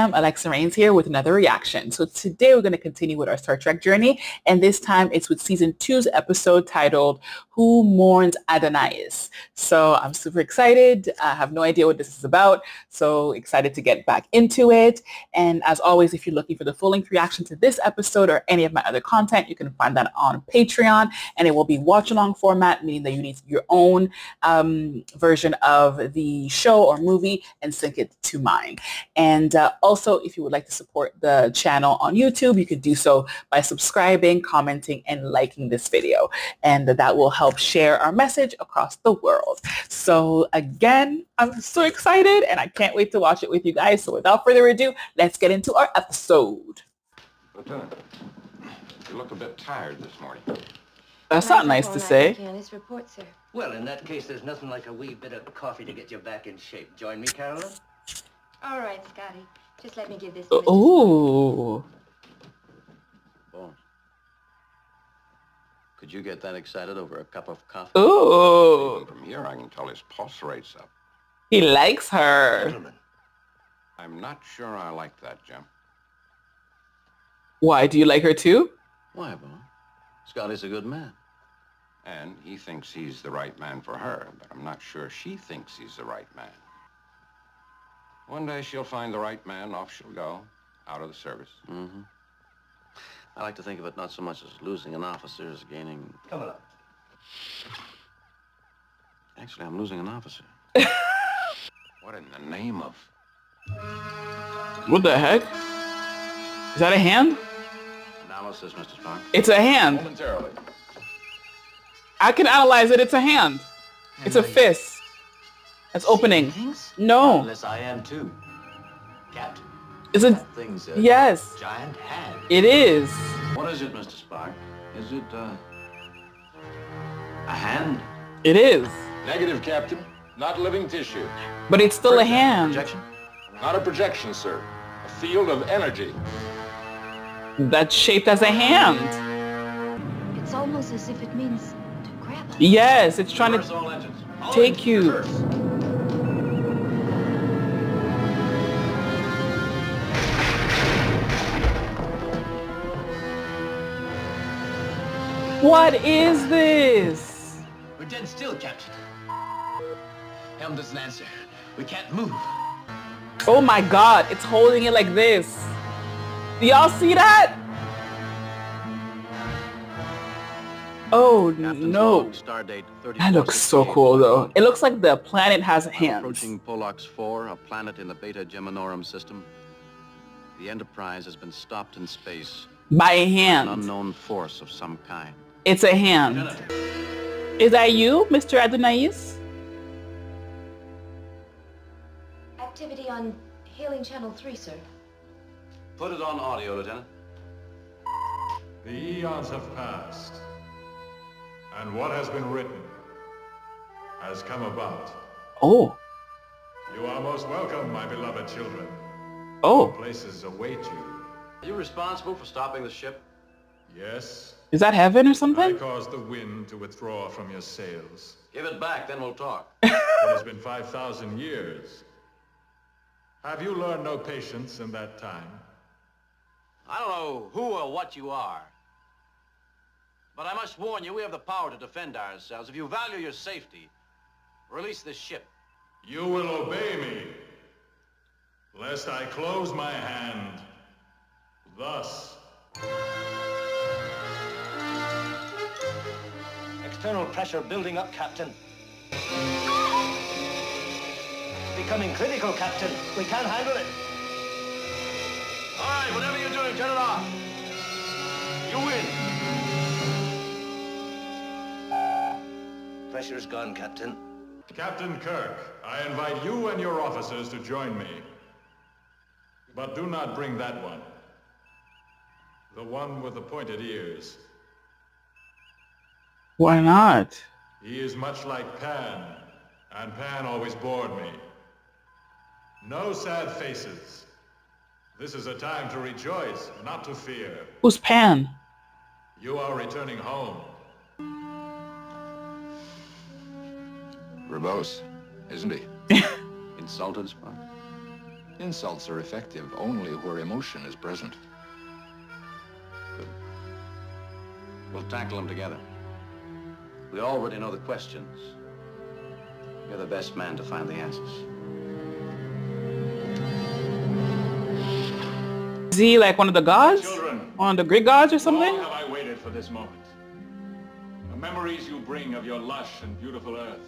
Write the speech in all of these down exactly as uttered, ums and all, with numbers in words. am Alexxa Rains here with another reaction. So today we're going to continue with our Star Trek journey, and this time it's with season two's episode titled Who Mourns Adonais. So I'm super excited. I have no idea what this is about, so excited to get back into it. And as always, if you're looking for the full-length reaction to this episode or any of my other content, you can find that on Patreon, and it will be watch-along format, meaning that you need your own um, version of the show or movie and sync it to mine. And uh, also, if you would like to support the channel on YouTube, you could do so by subscribing, commenting, and liking this video. And that will help share our message across the world. So again, I'm so excited and I can't wait to watch it with you guys. So without further ado, let's get into our episode. Lieutenant, you look a bit tired this morning. That's not nice to say. Report, sir. Well, in that case, there's nothing like a wee bit of coffee to get you back in shape. Join me, Caroline? All right, Scotty. Just let me give this to Ooh. Bones. Could you get that excited over a cup of coffee? Ooh. Even from here, I can tell his pulse rate's up. He likes her. Gentlemen, I'm not sure I like that, Jim. Why? Do you like her too? Why, Bones? Scotty's a good man. And he thinks he's the right man for her, but I'm not sure she thinks he's the right man. One day she'll find the right man, off she'll go, out of the service. Mm-hmm. I like to think of it not so much as losing an officer as gaining... Come on up. Actually, I'm losing an officer. What in the name of... What the heck? Is that a hand? Analysis, Mister Spock. It's a hand. Momentarily. I can analyze it. It's a hand. And it's a fist. That's opening. No. Unless I am too. Captain. Is it? Thing's a yes. Giant hand. It is. What is it, Mister Spock? Is it uh, a hand? It is. Negative, Captain. Not living tissue. But it's still projection. A hand. Projection? Not a projection, sir. A field of energy. That's shaped as a hand. It's almost as if it means to grab us. Yes, it's trying Reverse to all engines. All take engines. You. Reverse. What is this? We're dead still, Captain. Helm doesn't answer. We can't move. Oh my God, it's holding it like this. Do y'all see that? Oh no. That looks so cool though. It looks like the planet has hands. Approaching Pollux four, a planet in the Beta Geminorum system. The Enterprise has been stopped in space. By a hand. An unknown force of some kind. It's a hand. Is that you, Mister Adonais? Activity on hailing channel three, sir. Put it on audio, Lieutenant. The eons have passed, and what has been written has come about. Oh. You are most welcome, my beloved children. Oh. All places await you. Are you responsible for stopping the ship? Yes. Is that heaven or something? I caused the wind to withdraw from your sails. Give it back, then we'll talk. It has been five thousand years. Have you learned no patience in that time? I don't know who or what you are. But I must warn you, we have the power to defend ourselves. If you value your safety, release this ship. You will obey me, lest I close my hand. Thus. External pressure building up, Captain. Becoming critical, Captain. We can't handle it. All right, whatever you're doing, turn it off. You win. Pressure's gone, Captain. Captain Kirk, I invite you and your officers to join me. But do not bring that one. The one with the pointed ears. Why not? He is much like Pan, and Pan always bored me. No sad faces. This is a time to rejoice, not to fear. Who's Pan? You are returning home. Verbose, isn't he? Insulted, Spock. Insults are effective only where emotion is present. Good. We'll tackle them together. We already know the questions. You're the best man to find the answers. Is he like one of the gods? Children, one of the Greek gods or something? How long have I waited for this moment? The memories you bring of your lush and beautiful earth.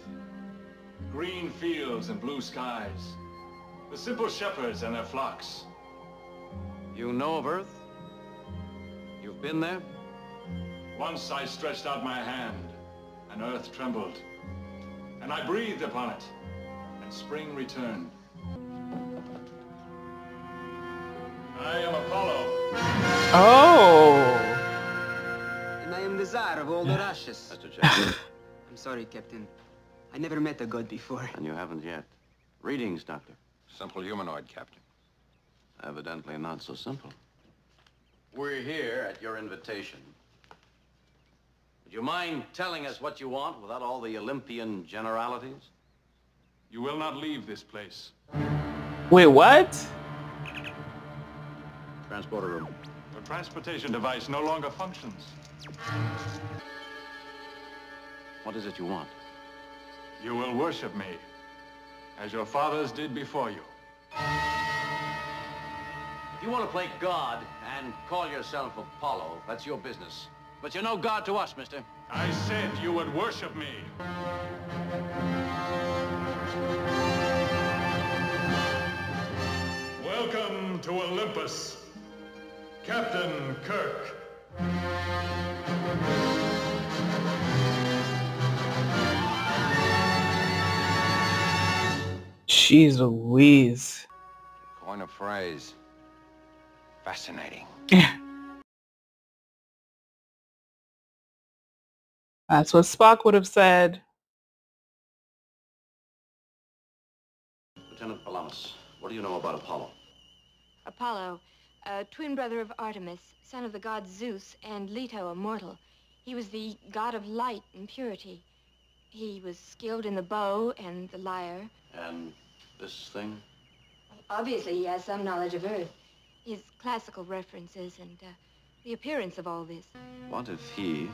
Green fields and blue skies. The simple shepherds and their flocks. You know of Earth? You've been there? Once I stretched out my hand, and Earth trembled. And I breathed upon it, and spring returned. I am Apollo. Oh! And I am the Tsar of all the Russias. Mister Jackson. I'm sorry, Captain. I never met a god before. And you haven't yet. Readings, Doctor. Simple humanoid, Captain. Evidently not so simple. We're here at your invitation. Would you mind telling us what you want without all the Olympian generalities? You will not leave this place. Wait, what? Transporter room. Your transportation device no longer functions. What is it you want? You will worship me. As your fathers did before you. If you want to play God and call yourself Apollo, that's your business. But you're no God to us, mister. I said you would worship me. Welcome to Olympus, Captain Kirk. Jeez Louise. Coin a phrase. Fascinating. That's what Spock would have said. Lieutenant Palamas, what do you know about Apollo? Apollo, a twin brother of Artemis, son of the god Zeus, and Leto, a mortal. He was the god of light and purity. He was skilled in the bow and the lyre. And this thing? Obviously, he has some knowledge of Earth. His classical references and uh, the appearance of all this. What if he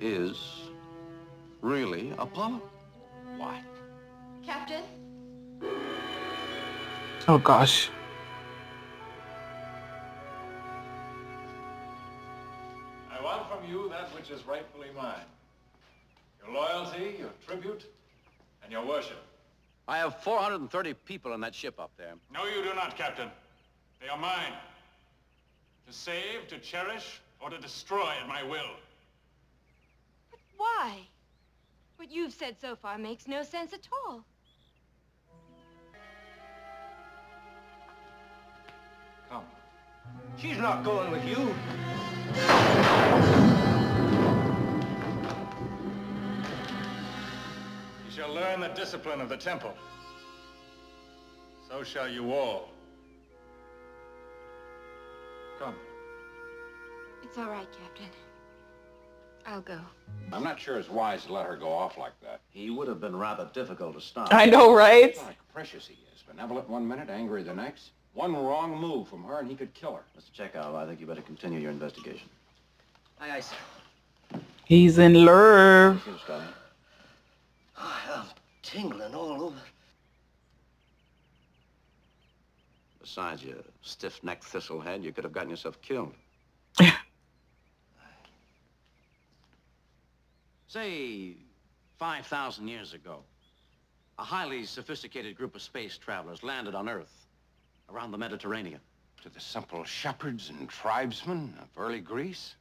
is really Apollo? What? Captain? Oh, gosh. I want from you that which is rightfully mine. Your loyalty, your tribute, and your worship. I have four hundred thirty people on that ship up there. No, you do not, Captain. They are mine. To save, to cherish, or to destroy at my will. But why? What you've said so far makes no sense at all. Come. She's not going with you. You shall learn the discipline of the temple. So shall you all. Come. It's all right, Captain. I'll go. I'm not sure it's wise to let her go off like that. He would have been rather difficult to stop. I know, right? Like precious he is. Benevolent one minute, angry the next. One wrong move from her and he could kill her. Mister Chekov, I think you better continue your investigation. Aye, aye, sir. He's in love. Thank you, Scotty. I'm tingling all over. Besides your stiff-necked thistle head, you could have gotten yourself killed. Say, five thousand years ago, a highly sophisticated group of space travelers landed on Earth around the Mediterranean. To the simple shepherds and tribesmen of early Greece,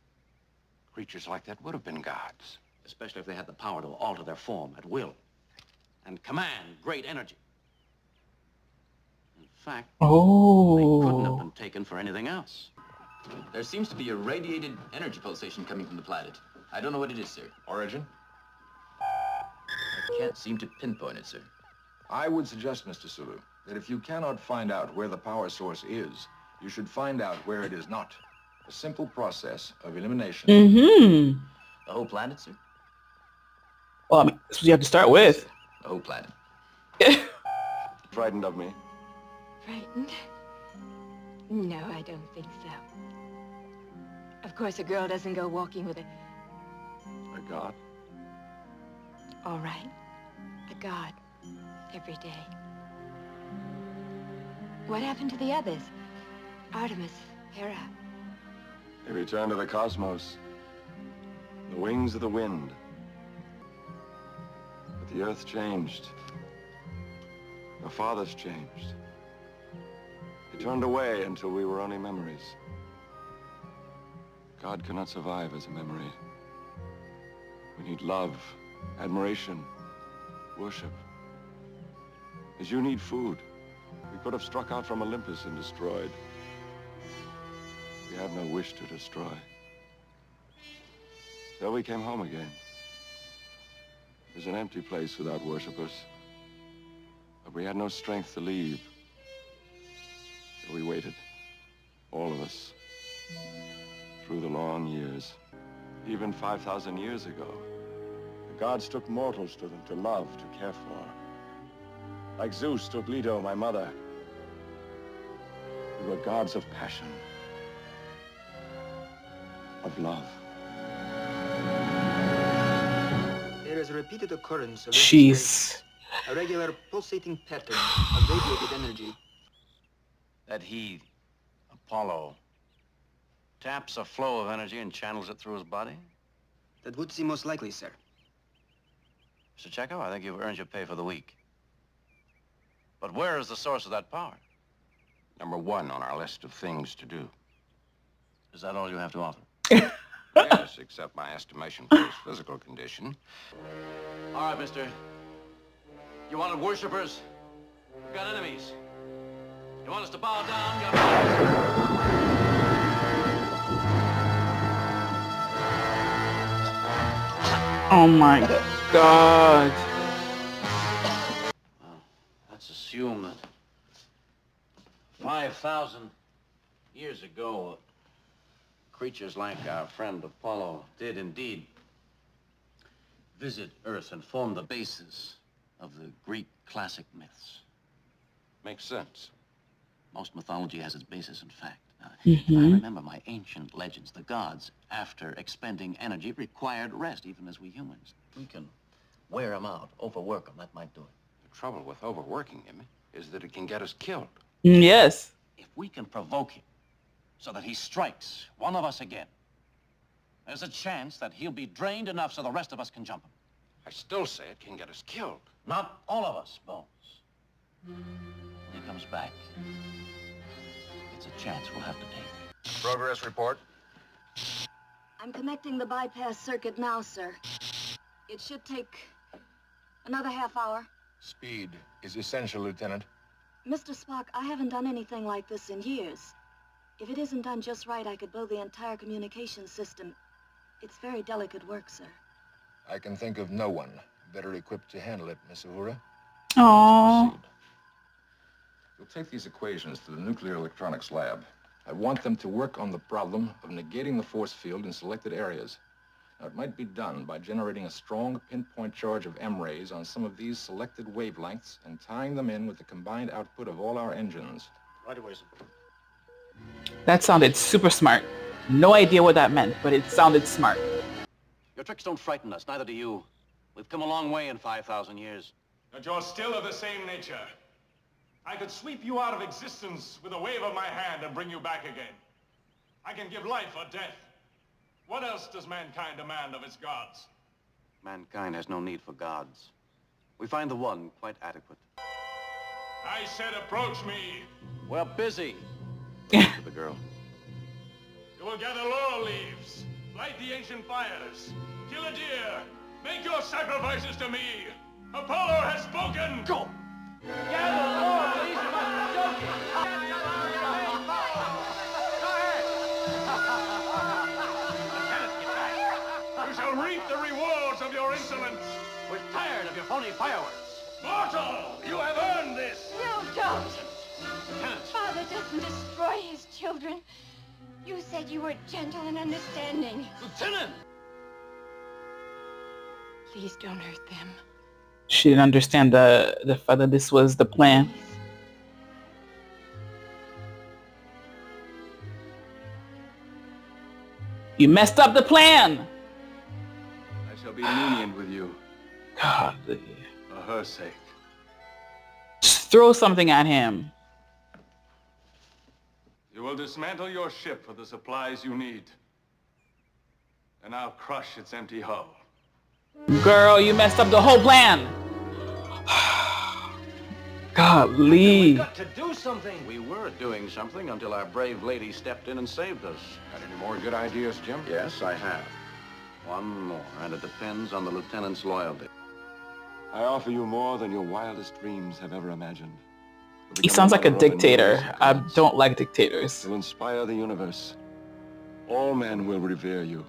creatures like that would have been gods. Especially if they had the power to alter their form at will and command great energy. In fact, oh. They couldn't have been taken for anything else. There seems to be a radiated energy pulsation coming from the planet. I don't know what it is, sir. Origin? I can't seem to pinpoint it, sir. I would suggest, Mister Sulu, that if you cannot find out where the power source is, you should find out where it is not. A simple process of elimination. Mm-hmm. The whole planet, sir? Well, I mean, that's what you have to start with. The whole planet. Frightened of me. frightened? No, I don't think so. Of course, a girl doesn't go walking with a... A god? All right. A god. Every day. What happened to the others? Artemis, Hera. They returned to the cosmos. The wings of the wind. But the Earth changed. Our fathers changed. They turned away until we were only memories. God cannot survive as a memory. We need love, admiration, worship. As you need food. We could have struck out from Olympus and destroyed. We have no wish to destroy. So we came home again. It was an empty place without worshippers. But we had no strength to leave. So we waited, all of us, through the long years. Even five thousand years ago, the gods took mortals to them to love, to care for. Like Zeus took Leto, my mother. We were gods of passion, of love. There is a repeated occurrence of Jeez. a regular pulsating pattern of radiated energy. That he, Apollo, taps a flow of energy and channels it through his body? That would seem most likely, sir. Mister Chekov, I think you've earned your pay for the week. But where is the source of that power? Number one on our list of things to do. Is that all you have to offer? Yes, except my estimation for his physical condition. All right, mister. You wanted worshippers? You've got enemies. You want us to bow down? You've got enemies. Oh my God. Well, let's assume that five thousand years ago, creatures like our friend Apollo did indeed visit Earth and form the basis of the Greek classic myths. Makes sense. Most mythology has its basis in fact. Uh, mm-hmm. I remember my ancient legends. The gods, after expending energy, required rest, even as we humans. We can wear them out, overwork them. That might do it. The trouble with overworking him is that it can get us killed. Yes. If we can provoke him so that he strikes one of us again, there's a chance that he'll be drained enough so the rest of us can jump him. I still say it can get us killed. Not all of us, Bones. When he comes back... It's a chance we'll have to take. Progress report. I'm connecting the bypass circuit now, sir. It should take another half hour. Speed is essential, Lieutenant. Mister Spock, I haven't done anything like this in years. If it isn't done just right, I could blow the entire communication system. It's very delicate work, sir. I can think of no one better equipped to handle it, Miss Uhura. Aww. We'll take these equations to the nuclear electronics lab. I want them to work on the problem of negating the force field in selected areas. Now, it might be done by generating a strong pinpoint charge of M-rays on some of these selected wavelengths and tying them in with the combined output of all our engines. Right away, sir. That sounded super smart. No idea what that meant, but it sounded smart. Your tricks don't frighten us, neither do you. We've come a long way in five thousand years. But you're still of the same nature. I could sweep you out of existence with a wave of my hand and bring you back again. I can give life or death. What else does mankind demand of its gods? Mankind has no need for gods. We find the one quite adequate. I said approach me. We're busy. To the girl. You will gather laurel leaves, light the ancient fires, kill a deer, make your sacrifices to me. Apollo has spoken. Go. You shall reap the rewards of your insolence. We're tired of your phony fireworks. Mortal, you have earned this. No, don't. Father doesn't destroy his children. You said you were gentle and understanding. Lieutenant! Please don't hurt them. She didn't understand the the fact that this was the plan. You messed up the plan! I shall be lenient with you. God. For her sake. Just throw something at him. You will dismantle your ship for the supplies you need. And I'll crush its empty hull. Girl, you messed up the whole plan! Golly! We've got to do something! We were doing something until our brave lady stepped in and saved us. Got any more good ideas, Jim? Yes, I have. One more, and it depends on the lieutenant's loyalty. I offer you more than your wildest dreams have ever imagined. He sounds like a dictator. I don't like dictators. You'll inspire the universe. All men will revere you.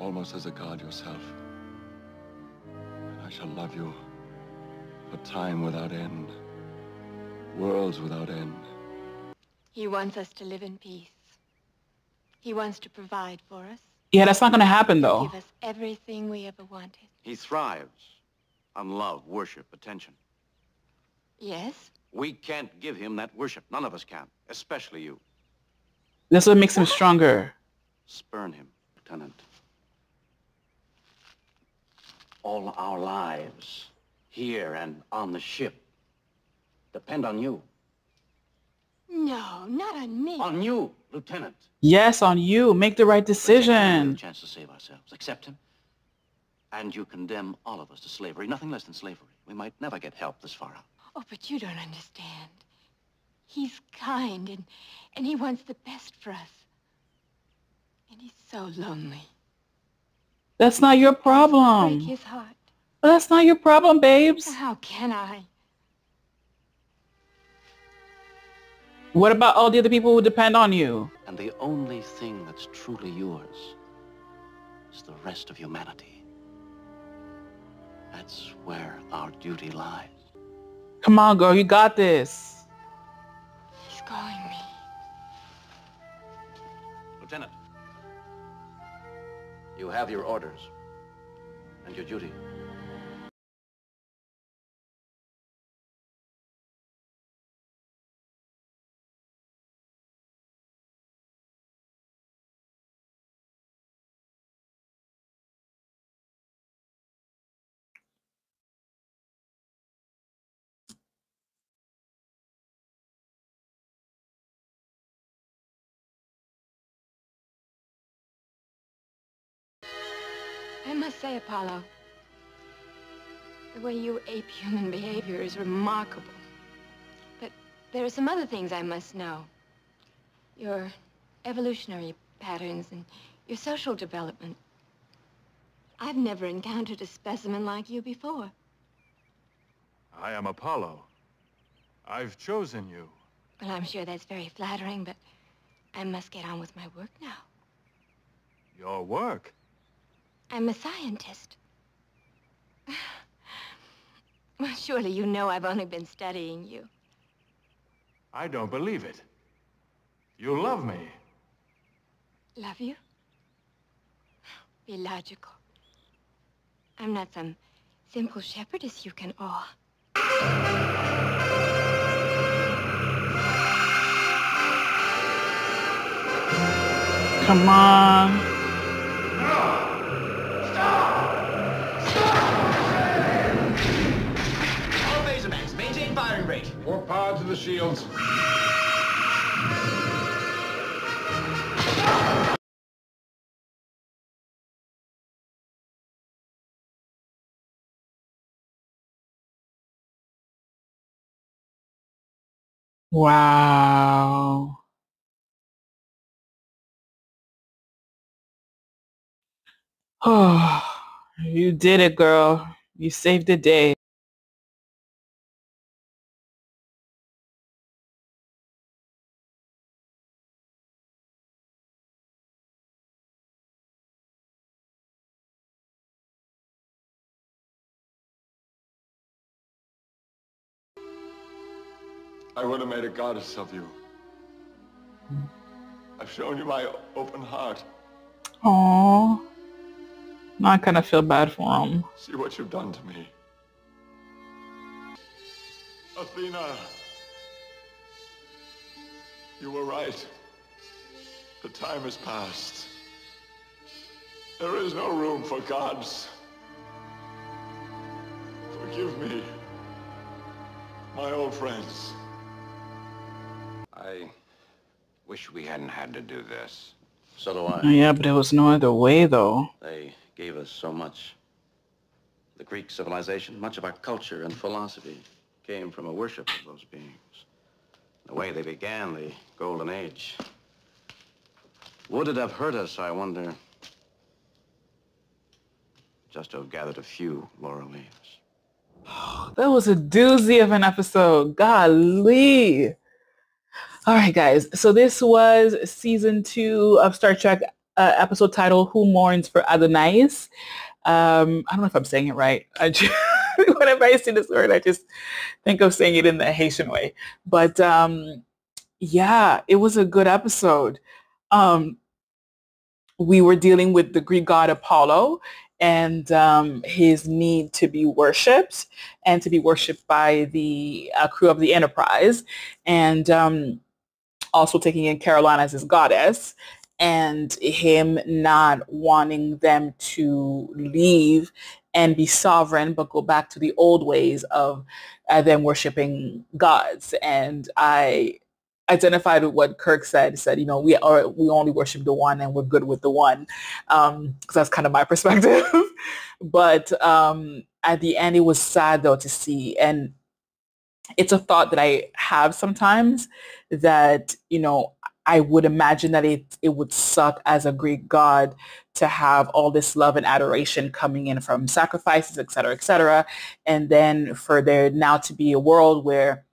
Almost as a god yourself. And I shall love you. For time without end. Worlds without end. He wants us to live in peace. He wants to provide for us. Yeah, that's not gonna happen though. Give us everything we ever wanted. He thrives on love, worship, attention. Yes? We can't give him that worship. None of us can. Especially you. That's what makes him stronger. Spurn him, Lieutenant. All our lives, here and on the ship, depend on you. No, not on me. On you, Lieutenant. Yes, on you. Make the right decision. A chance to save ourselves. Accept him. And you condemn all of us to slavery. Nothing less than slavery. We might never get help this far out. Oh, but you don't understand. He's kind, and, and he wants the best for us. And he's so lonely. That's not your problem. Break his heart. Well, that's not your problem, babes. How can I? What about all the other people who depend on you? And the only thing that's truly yours is the rest of humanity. That's where our duty lies. Come on, girl, you got this. He's calling me. Lieutenant, you have your orders and your duty. I must say, Apollo, the way you ape human behavior is remarkable. But there are some other things I must know. Your evolutionary patterns and your social development. I've never encountered a specimen like you before. I am Apollo. I've chosen you. Well, I'm sure that's very flattering, but I must get on with my work now. Your work? I'm a scientist. Well, surely you know I've only been studying you. I don't believe it. You love me. Love you? Be logical. I'm not some simple shepherdess you can awe. Come on. Four pods of the shields. Wow. Oh, you did it, girl. You saved the day. I would have made a goddess of you. I've shown you my open heart. Aww. Now I kind of feel bad for him. See what you've done to me. Athena. You were right. The time has passed. There is no room for gods. Forgive me, my old friends. I wish we hadn't had to do this. So do I. Yeah, but there was no other way, though. They gave us so much. The Greek civilization, much of our culture and philosophy, came from a worship of those beings. The way they began the Golden Age. Would it have hurt us, I wonder, just to have gathered a few laurel leaves? That was a doozy of an episode. Golly. All right, guys. So this was season two of Star Trek, uh, episode title, Who Mourns for Adonais? Um, I don't know if I'm saying it right. I just, whenever I see this word, I just think of saying it in the Haitian way. But um, yeah, it was a good episode. Um, we were dealing with the Greek god Apollo and um, his need to be worshipped and to be worshipped by the uh, crew of the Enterprise, and um, also taking in Caroline as his goddess, and him not wanting them to leave and be sovereign but go back to the old ways of uh, them worshipping gods. And I identified with what Kirk said, said, you know, we are, we only worship the one and we're good with the one. Um, cause that's kind of my perspective, but, um, at the end it was sad though to see. And it's a thought that I have sometimes that, you know, I would imagine that it, it would suck as a Greek god to have all this love and adoration coming in from sacrifices, et cetera, et cetera. And then for there now to be a world where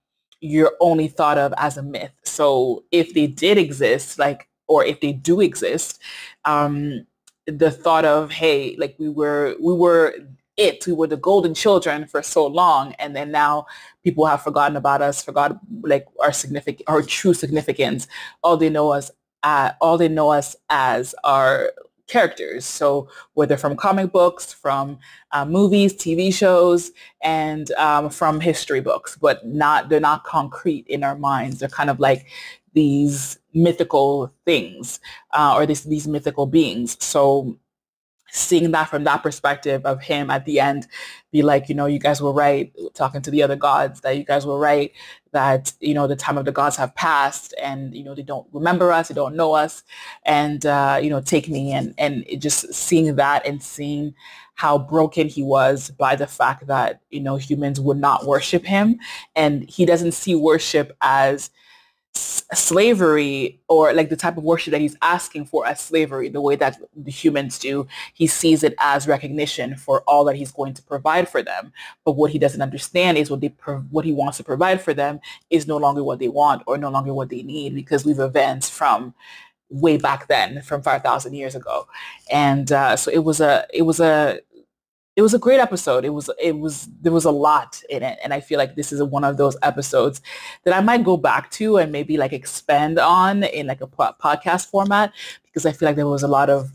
you're only thought of as a myth. So if they did exist, like, or if they do exist, um, the thought of, hey, like we were, we were it, we were the golden children for so long. And then now people have forgotten about us, forgot like our significant, our true significance. All they know us, uh, all they know us as our characters. So whether from comic books, from uh, movies, T V shows, and um, from history books, but not, they're not concrete in our minds. They're kind of like these mythical things uh, or this, these mythical beings. So seeing that from that perspective of him at the end, be like, you know, you guys were right, talking to the other gods, that you guys were right, that, you know, the time of the gods have passed and, you know, they don't remember us, they don't know us, and, uh, you know, take me. And, and just seeing that and seeing how broken he was by the fact that, you know, humans would not worship him. And he doesn't see worship as slavery, or like the type of worship that he's asking for as slavery, the way that the humans do. He sees it as recognition for all that he's going to provide for them. But what he doesn't understand is what they what he wants to provide for them is no longer what they want or no longer what they need, because we've advanced from way back then, from five thousand years ago. And uh, so it was a it was a it was a great episode. It was, it was, there was a lot in it. And I feel like this is one of those episodes that I might go back to and maybe like expand on in like a po podcast format, because I feel like there was a lot of,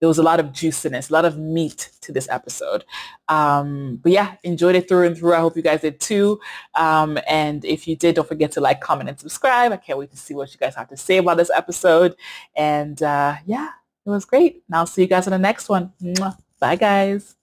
there was a lot of juiciness, a lot of meat to this episode. Um, but yeah, enjoyed it through and through. I hope you guys did too. Um, and if you did, don't forget to like, comment, and subscribe. I can't wait to see what you guys have to say about this episode. And uh, yeah, it was great. And I'll see you guys on the next one. Bye, guys.